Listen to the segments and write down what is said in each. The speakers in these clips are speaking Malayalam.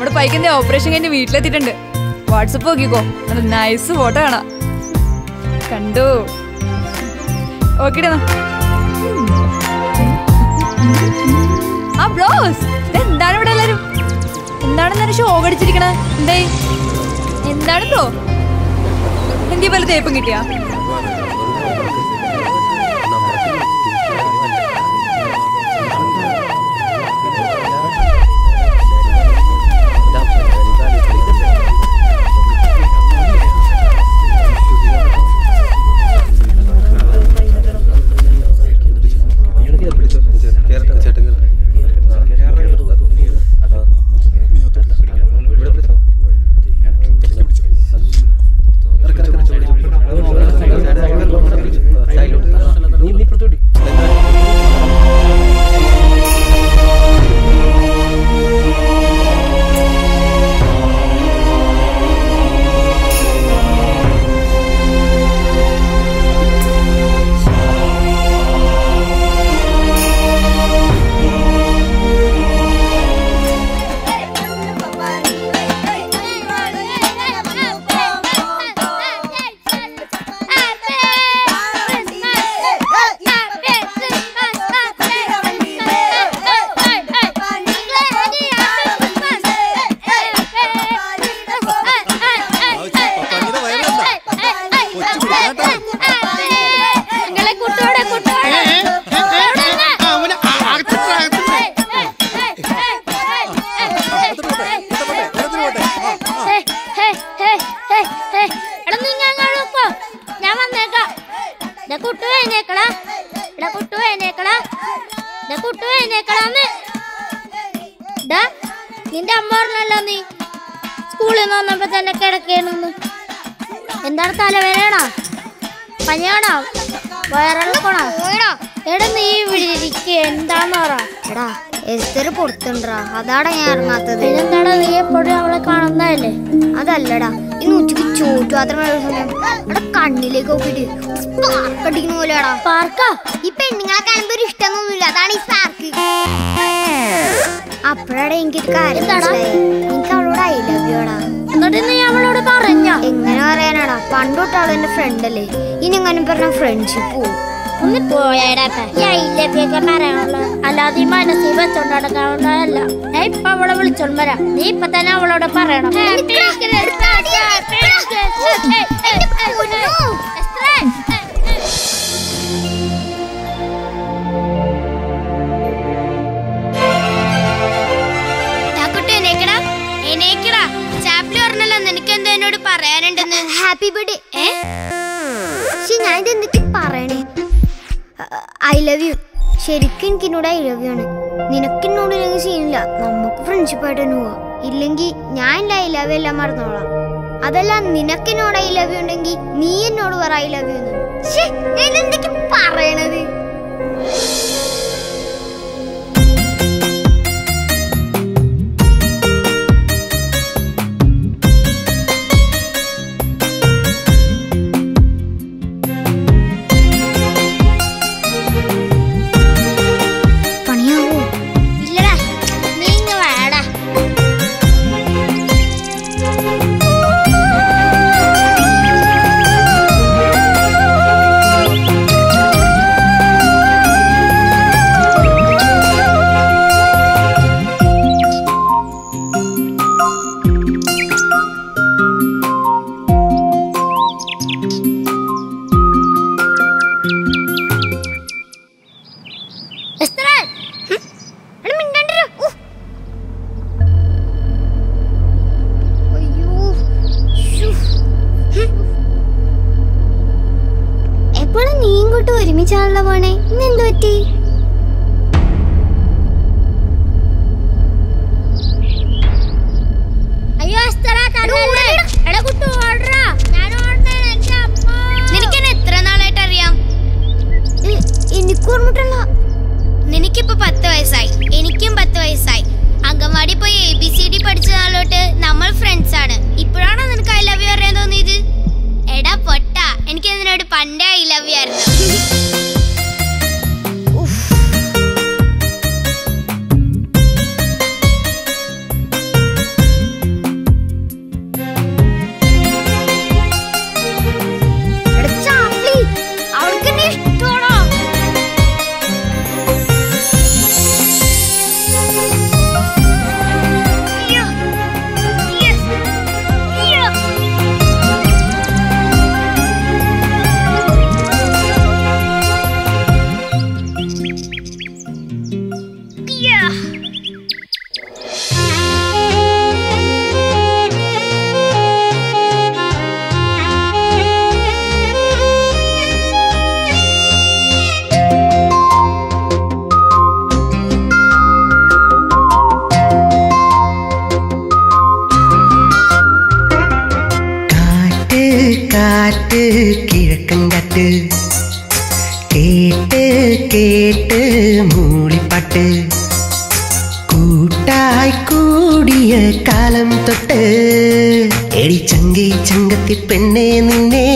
നമ്മുടെ പൈക്കിന്റെ ഓപ്പറേഷൻ കഴിഞ്ഞ് വീട്ടിലെത്തിയിട്ടുണ്ട്. വാട്സപ്പ് നോക്കിക്കോ, നല്ല നൈസ് ഫോട്ടോ കാണാം. കണ്ടു ഓക്കേടാ. ആ ബ്ലോസ് എന്താണ് ഇവിടെ എല്ലാരും എന്താണെന്നാണ് ഷോക്ക് അടിച്ചിരിക്കണേ? എന്തായി എന്താണ് ബ്ലോ? എന്ത് പോലെ തേപ്പം കിട്ടിയാ? നിന്റെ അമ്മ പറഞ്ഞല്ലോ നീ സ്കൂളിൽ നിന്ന് വന്നപ്പോ തന്നെ കിടക്കേണെന്ന്. എന്താണ് തലവേദനയാണോ? പനിയാണോ? വയറിളക്കണോ? എടാ നീ ഇവിടെ ഇരിക്കുക, എന്താന്ന് പറടാ. എസ്തര് പുറത്തുണ്ടാ, അതാടാ ഞാൻ ഇറങ്ങാത്തത്. എന്താടാ നീ എപ്പോഴും അവളെ കാണുന്നതല്ലേ? അതല്ലടാ, ഇന്ന് ഉച്ചക്ക് ചോറ്റു മാത്രമേ കണ്ണിലേക്ക് നോക്കിട്ട് സ്പാർക്ക് അടിക്കുന്ന പോലെയാടാ. സ്പാർക്കാ? ഈ പെണ്ണുങ്ങളെ കാണുമ്പോ ഒരു ഇഷ്ടമൊന്നുമില്ല, അതാണ് ഈ സ്പാർക്ക്. അപ്പഴാടെ എനിക്കൊരു കാര്യം മനസ്സിലായി, എനിക്ക് അവളോട് ഐ ലവ് യുടാ. എന്നിട്ട് നീ അവളോട് പറഞ്ഞോ? എങ്ങനെ പറയാനാടാ, പണ്ടോട്ട് അവൾ എന്റെ ഫ്രണ്ട് അല്ലേ, ഇനി എങ്ങനെ പറഞ്ഞ ഫ്രണ്ട്ഷിപ്പ് പോവും. ഒന്ന് പോയാടാ, ഐ ലവ് യു ഒക്കെ പറയാനുള്ളൂ, അല്ലാതെ മനസ്സിൽ വെച്ചോണ്ടടക്കാവുന്നതല്ല. ഞാൻ ഇപ്പൊ അവളെ വിളിച്ചോണ്ട് വരാം, നീ ഇപ്പൊ തന്നെ അവളോട് പറയണം. ഐ ലവ് യു ശരിക്കും എനിക്കിന്നോട് ഐ ലവ് യു ആണ്. നിനക്കിന്നോട് എനിക്ക് സീനില്ല, നമുക്ക് ഫ്രണ്ട്ഷിപ്പായിട്ട് തന്നെ പോവാം. ഇല്ലെങ്കിൽ ഞാൻ എൻ്റെ ഐ ലവ് എല്ലാം മറന്നോളാം. അതല്ല, നിനക്കിന്നോട് ഐ ലവ് യു ഉണ്ടെങ്കിൽ നീ എന്നോട് പറ ഐ ലവ് യു. ഞാൻ എന്തൊക്കെ പറയണത്? എനിക്കിപ്പോ 10 വയസ്സായി, എനിക്കും 10 വയസ്സായി. അങ്കൻവാടി പോയി ABCD പഠിച്ച നാളോട്ട് നമ്മൾ ഫ്രണ്ട്സ് ആണ്. ഇപ്പോഴാണോ നിനക്ക് ഐ ലവ് യു അറിയാൻ തോന്നിയത്? എടാ പൊട്ട, എനിക്ക് അതിനോട് പണ്ടേ ഐ ലവ് യു ആയിരുന്നു. காற்று கிழக்கங்காட்டு கேட்டு கேட்டு மூளிப்பாட்டு கூட்டாய் கூடிய காலம் தொட்டு எடி சங்கி சங்கத்தி பெண்ணே நின்னே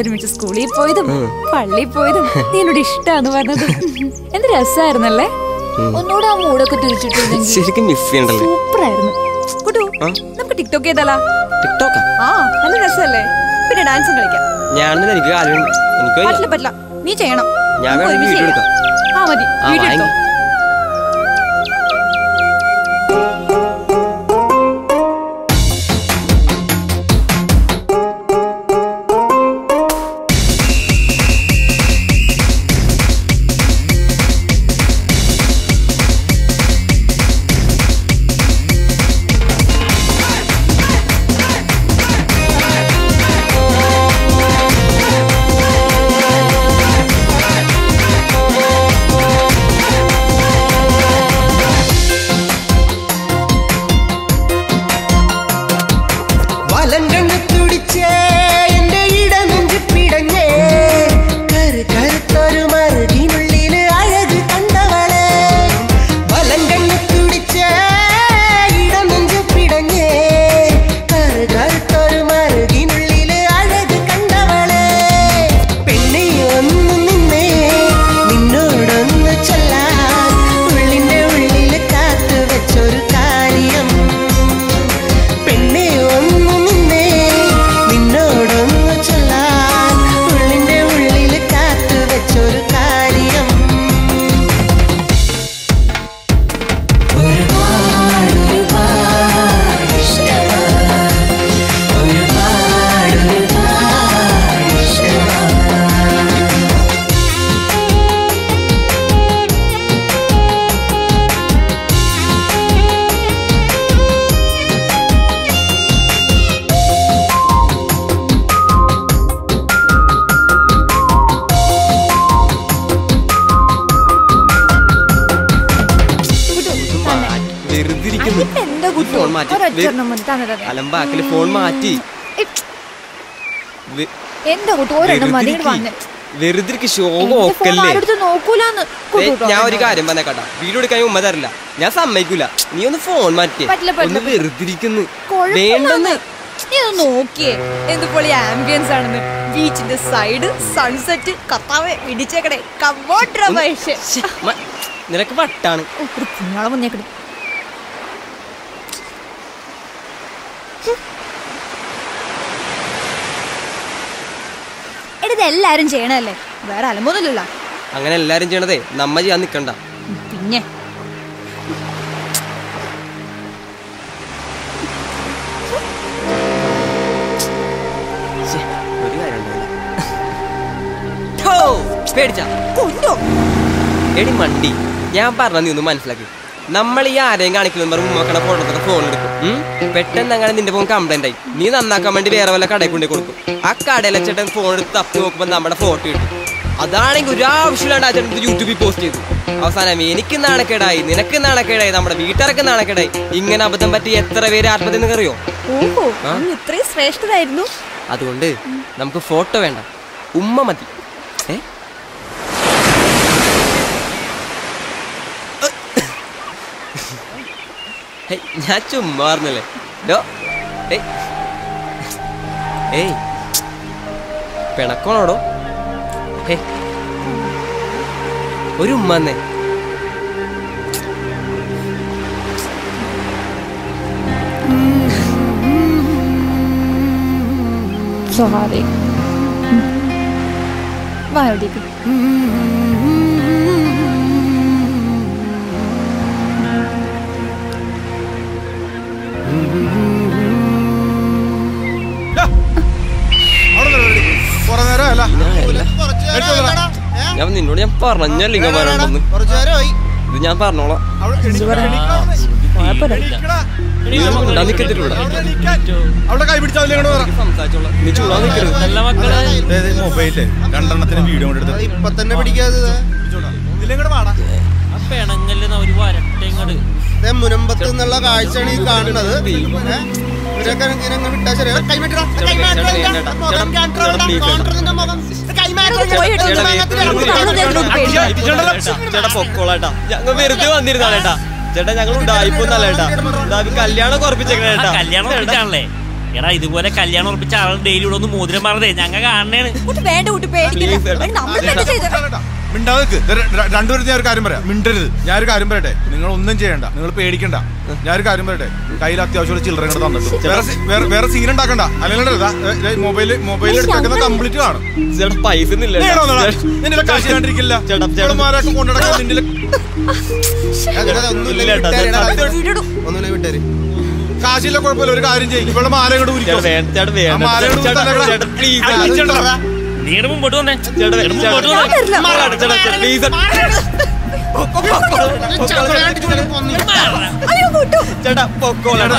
ഒരുമിച്ച് സ്കൂളിൽ പോയതും പള്ളിയിൽ പോയതും നീ എന്നോട് ഇഷ്ടാന്ന് പറഞ്ഞത് എന്ത് രസമായിരുന്നല്ലേ. ഒന്നുകൂടെ ആ മൂടൊക്കെ തിരിച്ചിട്ടുണ്ടെങ്കിൽ സൂപ്പറായിരുന്നു. കുട്ടു നമുക്ക് ടിക്ടോക്ക് ചെയ്താലാ? ടിക്ടോക്ക് ആ നല്ല രസമല്ലേ. പിന്നെ ഡാൻസും കളിക്കാം. പറ്റില്ല നീ ചെയ്യണം. ആ മതി വീഡിയോ എടുക്കാം. ഞാൻ ഒരു കാര്യം പറഞ്ഞേക്കാട്ടാ, വീഡിയോ എടുക്കാൻ ഉമ്മ തരില്ല, ഞാൻ സമ്മതിക്കൂല. നീ ഒന്ന് ഫോൺ മാറ്റി വെറുതിരിക്കുന്നു നോക്കിയേ. എന്ത് പൊളി ആംബിയൻസ് ആണെന്ന്. ബീച്ചിന്റെ സൈഡ് സൺസെറ്റ് കത്താവെ ഇടിച്ചേക്കടേ. നിനക്ക് വട്ടാണ്. നിങ്ങളെ മുന്നേക്കട എല്ലാരും ചെയ്യണല്ലേ, വേറെ അലമ്പൊന്നുമില്ല. അങ്ങനെ എല്ലാരും ചെയ്യണതേ നമ്മ ചെയ്യാൻ നിക്കണ്ട. പിന്നെ എടി മണ്ടി, ഞാൻ പറഞ്ഞ നീ ഒന്ന് മനസ്സിലാക്കി. നമ്മൾ ഈ ആരെയും കാണിക്കുന്ന ഉമ്മക്കണ ഫോട്ടോ ഫോൺ എടുക്കും. പെട്ടെന്ന് അങ്ങനെ നിന്റെ ഫോൺ കംപ്ലൈന്റ് ആയി, നീ നന്നാക്കാൻ വേണ്ടി വേറെ വല്ല കടയിൽ കൊണ്ടു കൊടുക്കും. ആ കടയിലെ ചേട്ടൻ ഫോൺ എടുത്ത് തപ്പി നോക്കുമ്പോൾ നമ്മുടെ ഫോട്ടോ കിട്ടും. അതാണെങ്കിൽ ഒരു ആവശ്യമില്ലാണ്ട് ആ ചേട്ടൻ യൂട്യൂബിൽ പോസ്റ്റ് ചെയ്തു. അവസാനം എനിക്ക് നാണക്കേടായി, നിനക്ക് നാണക്കേടായി, നമ്മുടെ വീട്ടുകാർക്ക് നാണക്കേടായി. ഇങ്ങനെ അബദ്ധം പറ്റി എത്ര പേര് ആത്മഹത്യ എന്ന് അറിയോ? ശ്രേഷ്ഠതായിരുന്നു. അതുകൊണ്ട് നമുക്ക് ഫോട്ടോ വേണ്ട, ഉമ്മ മതി. ഞാൻ ചുമ്മാ പറഞ്ഞല്ലേ. ഏയ് പിണക്കോണോടോ? ഒരു ഉമ്മന്നേ. സോറി വായോടിക്ക്. I I can't I do what a Kalyan or Pichal daily on the Mudra Marde, Nangagan. Put a band out to pay. Randur their carimera, Mindril, Yargarimbrede, Ninjanda, Nil Pedicanda, Yargarimbrede, Kaila, the children. Where is Sinan Takanda? I don't know. Mobile complete yard. There are pies in the letter. In the Kashi and Rikilla, Jetamara, Kondaka, Casilla Corporal, I didn't take it, but I'm going to do it. That way, I'm going to do it. Please, I'm going to do it. I'm not going to do it. Take up for Kerala.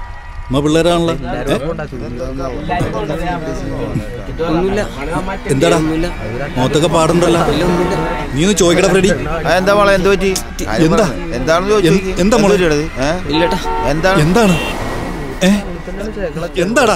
Dada, Mabula Ranla. Dada, Motaka Paranla. You choke it already. And the Valendoji. And the Mology. And then, eh? Yendara.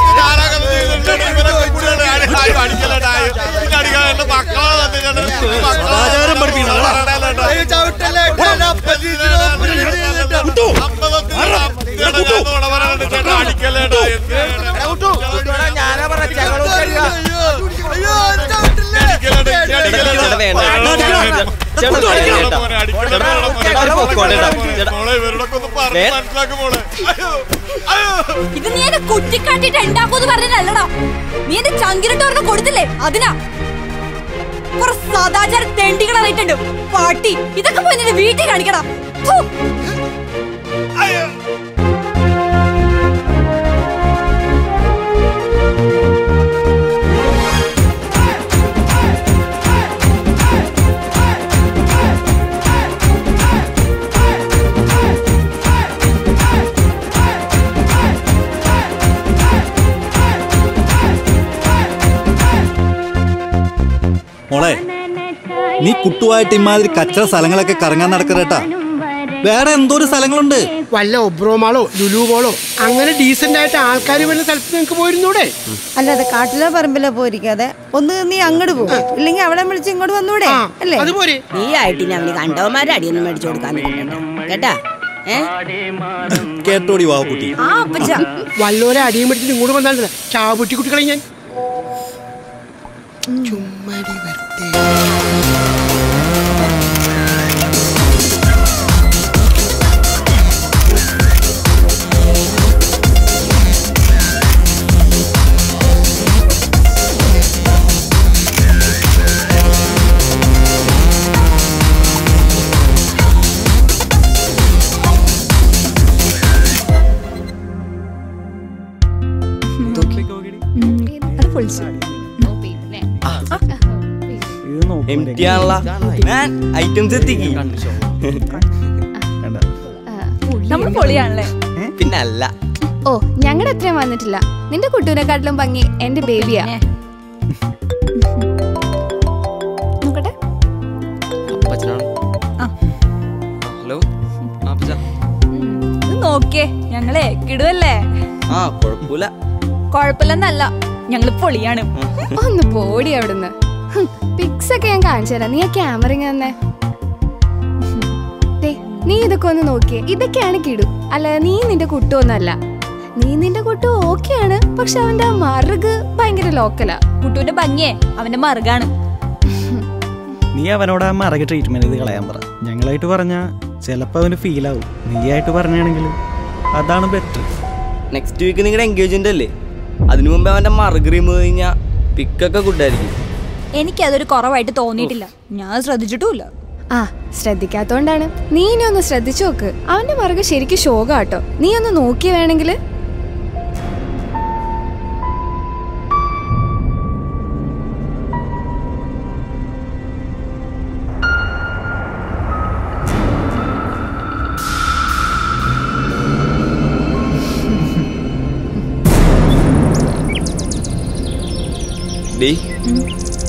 മോളെ, നീ കുട്ടുവായിട്ട് ഇമാതിരി കച്ചറ സ്ഥലങ്ങളൊക്കെ കറങ്ങാൻ നടക്കറേട്ടാ. വേറെ എന്തോരം സ്ഥലങ്ങളുണ്ട്, വല്ല ഒബ്രോമാളോ ലുലുവോളോ അങ്ങനെ ഡീസന്റ് ആയിട്ട് ആൾക്കാർ വരുന്ന സ്ഥലത്ത് നിങ്ങൾക്ക് പോയിരുന്നൂടെ? അല്ലാതെ കാട്ടിലോ പറമ്പിലോ പോയിരിക്കാതെ ഒന്ന് നീ അങ്ങോട്ട് പോകും, ഇല്ലെങ്കിൽ അവിടെ വിളിച്ച് ഇങ്ങോട്ട് വന്നൂടെ? അല്ലേ നീ ആയിട്ട് ഞാൻ കണ്ടവന്മാരെ അടിയൊന്നും മേടിച്ചു കൊടുക്കാൻ കേട്ടാ. കേട്ടോടി വാവുകുട്ടി, വല്ലോരെ അടിയും പിടിച്ചിട്ട് ഇങ്ങോട്ട് വന്നാൽ ചാവുട്ടി കുട്ടികളെ ഞാൻ ചുമ്മാടി വരട്ടെ. പിന്നല്ല, ഓ ഞങ്ങളുടെ അത്രയും വന്നിട്ടില്ല. നിന്റെ കുട്ടൂനെക്കാട്ടിലും ഭംഗി എന്റെ ബേബിയാ. നോക്കേ ഞങ്ങളെ കിടുവല്ലേ? കൊഴപ്പില്ലെന്നല്ല, ഞങ്ങള് പൊളിയാണ്. ഒന്ന് പോടി അവിടുന്ന്. പിക്സ് ഒക്കെ ഞാൻ കാണിച്ചു തരാം, നീ ആ ക്യാമറ തന്നെ. നീ ഇതൊക്കെ ഒന്ന് നോക്കിയേ, ഇതൊക്കെയാണ് കിടു. അല്ല നീ നിന്റെ കുട്ടുവൊന്നല്ല. നീ നിന്റെ കുട്ടു ഓക്കെയാണ്, പക്ഷെ അവന്റെ മറുക് ഭയങ്കര ലോക്കലാ. കുട്ടുവിന്റെ ഭംഗിയേ അവന്റെ മറുകാണ്. നീ അവനോട് ആ മറുക് ട്രീറ്റ്മെന്റ് ചെയ്ത് കളയാൻ പറ. ഞങ്ങളായിട്ട് പറഞ്ഞാൽ ചിലപ്പോൾ അവന് ഫീൽ ആവും, നീ ആയിട്ട് പറഞ്ഞാണെങ്കിൽ അതാണ് ബെറ്റർ. നെക്സ്റ്റ് വീക്ക് നിങ്ങളുടെ എൻഗേജ്മെന്റ് അല്ലേ, അതിനു മുമ്പ് അവന്റെ മറുക് റിമൂവ് കഴിഞ്ഞാൽ പിക്കൊക്കെ ഗുഡായിരിക്കും. എനിക്കതൊരു കുറവായിട്ട് തോന്നിയിട്ടില്ല, ഞാൻ ശ്രദ്ധിച്ചിട്ടുമില്ല. ആ ശ്രദ്ധിക്കാത്തോണ്ടാണ്. നീ ഇനി ഒന്ന് ശ്രദ്ധിച്ചു നോക്ക്, അവന്റെ മറുക് ശരിക്കും ശോകാട്ടോ. നീ ഒന്ന് നോക്കി വേണമെങ്കിൽ.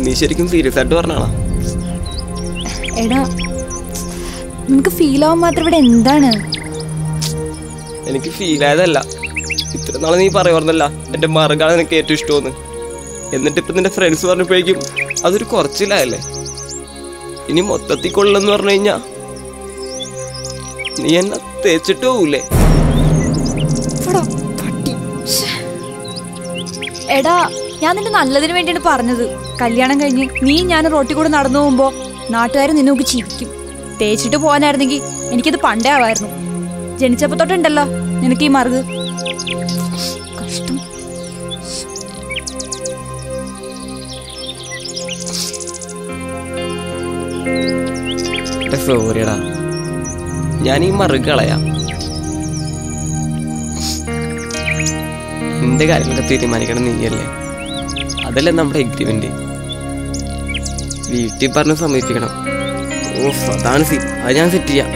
നീ ശരിക്കും സീരിയസ് ആയിട്ട് പറഞ്ഞാണോ? എടാ നിനക്ക് ഫീൽ ആവാൻ മാത്രം ഇവിടെ എന്താണ്? എനിക്ക് ഫീൽ ആയതല്ല, ഇത്ര നാളെ നീ പറയുമായിരുന്നല്ല എന്റെ മറുകാണ് നിനക്ക് ഏറ്റവും ഇഷ്ടമെന്ന്. എന്നിട്ട് ഇപ്പൊ നിന്റെ ഫ്രണ്ട്സ് പറഞ്ഞപ്പോഴേക്കും അതൊരു കുറച്ചില്ലായല്ലേ. ഇനി മൊത്തത്തിൽ കൊള്ളെന്ന് പറഞ്ഞു കഴിഞ്ഞാ നീ എന്നെ തേച്ചിട്ട് പോവൂലേ? എടാ ഞാൻ നിന്റെ നല്ലതിന് വേണ്ടിയാണ് പറഞ്ഞത്. കല്യാണം കഴിഞ്ഞ് നീ ഞാൻ റോട്ടിൽ കൂടെ നടന്നു പോകുമ്പോ നാട്ടുകാർ നിന്നോക്ക് ചിരിക്കും. തേച്ചിട്ട് പോകാനായിരുന്നെങ്കിൽ എനിക്കത് പണ്ടേ ആവായിരുന്നു. ജനിച്ചപ്പോ തൊട്ടുണ്ടല്ലോ നിനക്ക് ഈ മറുക്. കഷ്ടം. സോറിടാ, ഞാൻ ഈ മറുക് കളയാം. എന്റെ കാര്യങ്ങളൊക്കെ തീരുമാനിക്കണം നീയല്ലേ, അതല്ലേ നമ്മുടെ എഗ്രിമെന്റ്. വീട്ടിൽ പറഞ്ഞ് സമ്മതിപ്പിക്കണം. ഓഫ് അതാണ് സി, അത് ഞാൻ സെറ്റ് ചെയ്യാം.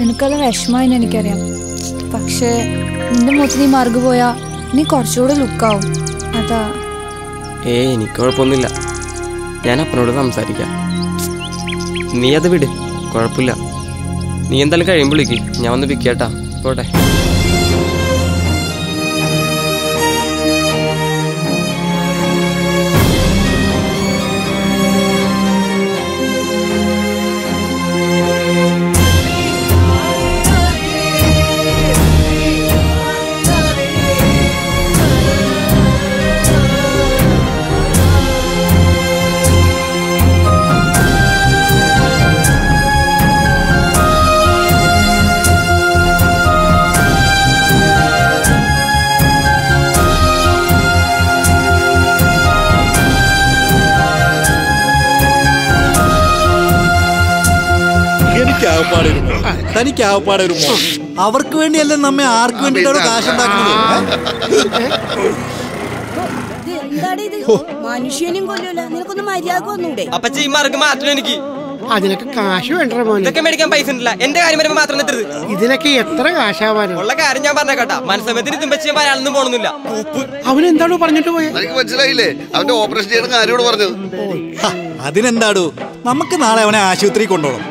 നിനക്കത് വിഷമമായി എനിക്കറിയാം, പക്ഷേ നിന്റെ മുഖത്ത് നീ മറുക് പോയാ നീ കുറച്ചുകൂടെ ലുക്കാവും. അതാ. എനിക്ക് കുഴപ്പമൊന്നുമില്ല, ഞാൻ അപ്പനോട് സംസാരിക്കാം. നീ അത് വിട്, കുഴപ്പമില്ല. നീ എന്തായാലും കഴിയുമ്പോൾ വിളിക്ക്, ഞാൻ വന്ന് വിളിക്കാട്ടാ. പോട്ടെ. തനിക്കാവപ്പാടൊരു മോൻ, അവർക്ക് വേണ്ടിയല്ലേ നമ്മെ, ആർക്ക് വേണ്ടിയിട്ടാണ് കാശുണ്ടാക്കുന്നത്? മനുഷ്യനും കൊല്ലൂല, നിനക്കൊന്നും മര്യാദ. എനിക്ക് അതിനൊക്കെ കാശ് വേണ്ട ഇതൊക്കെ മേടിക്കാൻ പൈസ ഉണ്ടല്ല എന്റെ കാര്യം വരുമ്പോ മാത്രം ഇതിനൊക്കെ എത്ര കാശാവാനും ഉള്ള കാര്യം ഞാൻ പറഞ്ഞ കേട്ടാ മനസ്സമയത്തിന് തുമ്പച്ച ആളൊന്നും പോണൊന്നുമില്ല അവനെന്താണോ പറഞ്ഞിട്ട് പോയത് മനസ്സിലായില്ലേ അവന്റെ ഓപ്പറേഷൻ ചെയ്യണമെന്ന് ആരോട് പറഞ്ഞത് അതിനെന്താടോ നമുക്ക് നാളെ അവനെ ആശുപത്രി കൊണ്ടുപോകണം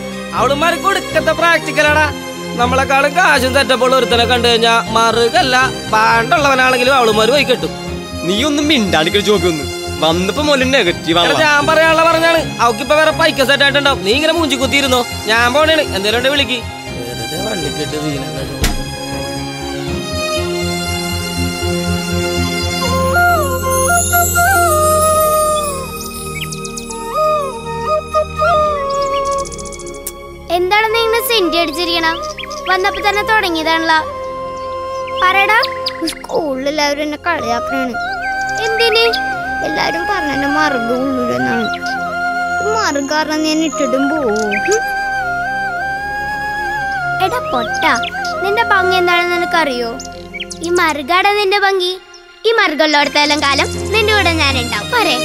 അവളുമാർ കൊടുക്കത്തെ പ്രാക്ടിക്കലാടാ നമ്മളെക്കാളും കാശും തെറ്റപ്പോൾ ഒരുത്തനെ കണ്ടു കഴിഞ്ഞാ മറുകല്ല പാണ്ടുള്ളവനാണെങ്കിലും അവളുമാർ പോയി കെട്ടും നീ ഒന്നും മിണ്ടാടിക്കൽ ചോദിക്കൊന്നും വന്നപ്പോ മോലും നെഗറ്റീവാണ് ഞാൻ പറയാനുള്ള പറഞ്ഞാണ് അവക്കിപ്പോ വേറെ പൈക്ക സെറ്റ് ആയിട്ടുണ്ടാവും നീ ഇങ്ങനെ മൂഞ്ചി കുത്തിയിരുന്നോ ഞാൻ പോണേണ് എന്തേലും വിളിക്ക് വള്ളിക്കെട്ട് എന്താണ് നിങ്ങൾ സെന്റ് അടിച്ചിരിക്കണ വന്നപ്പോ തന്നെ തുടങ്ങിയതാണല്ലോ പറയടാ സ്കൂളിൽ എല്ലാവരും എന്നെ കളിയാക്കാണ് എന്തിന് എല്ലാരും പറഞ്ഞ മറുക ഉള്ളൂരെന്നാണ് മറുക കാരണം ഞാൻ ഇട്ടിടും പോവും എടാ പൊട്ട നിന്റെ ഭംഗി എന്താണെന്ന് നിനക്കറിയോ ഈ മറുകാട നിന്റെ ഭംഗി ഈ മറുകളോടത്തെല്ലാം കാലം നിന്റെ കൂടെ ഞാനുണ്ടാവും പോരെ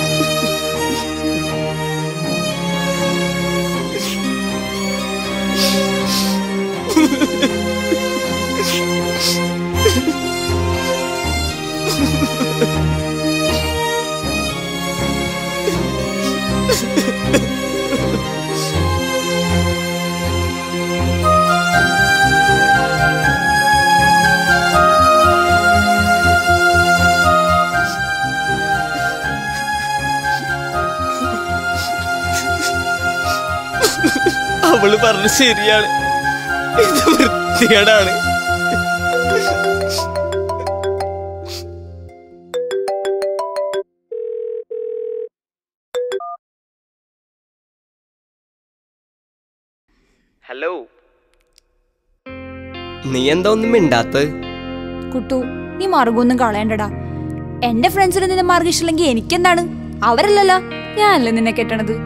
അവള് പറഞ്ഞ ശരിയാണ് ഇത് വൃത്തികേടാണ് ഹലോ നീ എന്താ ഒന്നും മിണ്ടാത്ത കുട്ടു നീ മറുകൊന്നും കളയണ്ടടാ എന്റെ ഫ്രണ്ട്സിന് നിന്നെ മാർഗം ഇഷ്ടമില്ലെങ്കിൽ എനിക്കെന്താണ് അവരല്ലല്ലോ ഞാനല്ലേ നിന്നെ കെട്ടണത്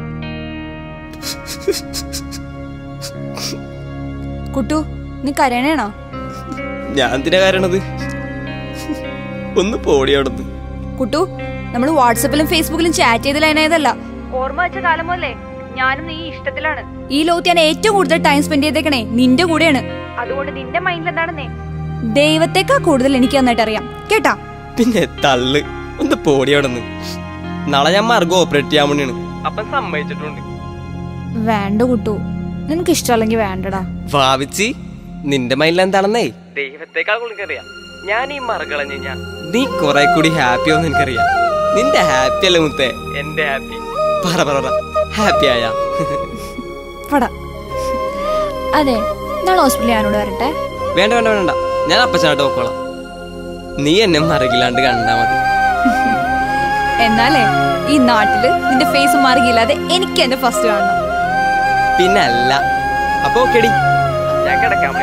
കുട്ടു നീ കരയണേണോ ഞാൻ എന്തിനാ കരണത് ഒന്ന് പോടിയോടന്ന് കുട്ടു നമ്മള് വാട്സപ്പിലും ഫേസ്ബുക്കിലും ചാറ്റ് ചെയ്ത് ലൈനായതല്ല ഓർമ്മ വെച്ച കാലം പോലെ ഞാനും നീ ഇഷ്ടത്തിലാണ് ഈ ലോകത്ത് ഞാൻ ഏറ്റവും കൂടുതൽ ടൈം സ്പെൻഡ് ചെയ്തേക്കണേ നിന്റെ കൂടെയാണ് അതുകൊണ്ട് നിന്റെ മൈൻഡിൽ എന്താണെന്നേ ദൈവത്തെക്കാ കൂടുതൽ എനിക്ക് നന്നായിട്ട് അറിയാം കേട്ടാ പിന്നെ തള്ളു ഒന്ന് പോടിയോടന്ന് നാളെ ഞാൻ മാർഗം ഓപ്പറേറ്റ് ചെയ്യാൻ വേണ്ടിയാണ് അപ്പൊ സമ്മതിച്ചിട്ടുണ്ട് വേണ്ട കുട്ടു നിനക്ക് ഇഷ്ടമല്ലെങ്കിൽ വേണ്ടടാ ഭാവിച്ച് നിന്റെ മൈൻഡിൽ എന്താണെന്നേ ദൈവത്തെക്കാൾ കൂടുതലറിയാം ഞാൻ ഈ മറുകളഞ്ഞു കഴിഞ്ഞാൽ നീ കുറെ കൂടി ഹാപ്പി ആവും എനിക്കറിയാം നിന്റെ ഹാപ്പി അല്ലേ മുത്തേ എന്റെ ഹാപ്പി പറ പറ ഹാപ്പി ആയ അതെ നാളെ ഹോസ്പിറ്റലിൽ ഞാനോട് വരട്ടെ വേണ്ട വേണ്ട വേണ്ട ഞാൻ അപ്പച്ചനായിട്ട് നോക്കോളാം നീ എന്നെ മറുകില്ലാണ്ട് കണ്ടാ മതി എന്നാലേ ഈ നാട്ടില് നിന്റെ ഫേസ് മറുകില്ലാതെ എനിക്ക് എന്റെ ഫസ്റ്റ് കാണണം പിന്നല്ല അപ്പൊ കേടി ഞാൻ കിടക്കാം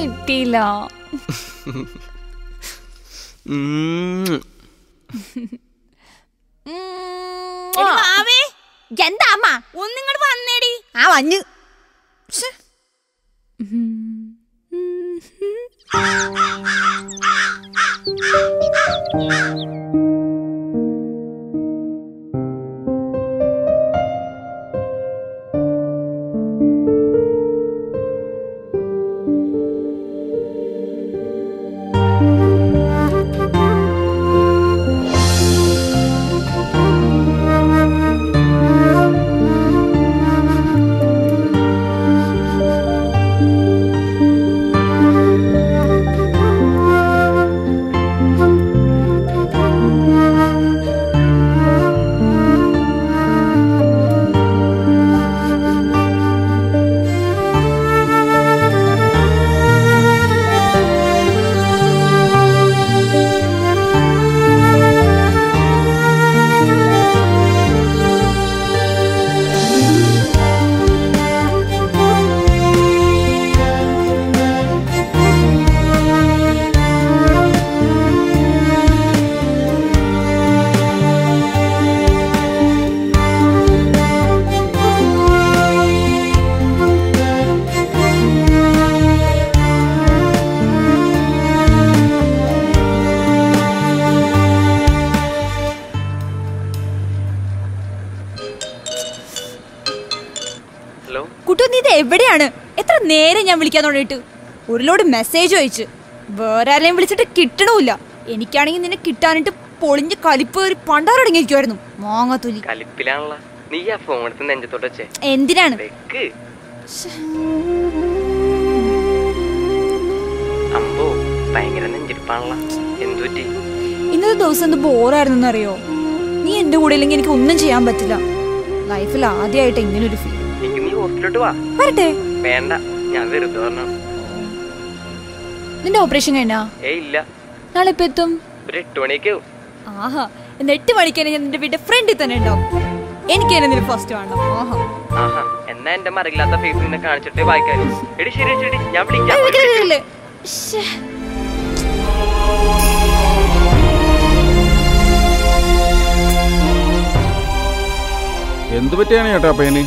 കിട്ടിയില്ല എന്താ അമ്മ ഒന്നിങ്ങോട് വന്നേടി ആ വഞ്ഞു Anna, Ethra Nere Yamilikan or load a message which were I visited a kittenula. Any canning in a kitten into Poland Calipur Pandarating a journal. Manga to Calipilla, Nia phone and the Totache. Endiran. Life is not a thing. You can't do it. What is it? I'm not going to do it. What's your operation? No. What is it? Bread 20. Ah, I'm going to get a friend. I'm first. I'm going What is the name of the company?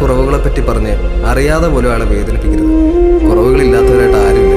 Kurava Peti Parne, Ariada Volana Vedan Pigri, Kurova Lathar at Ari.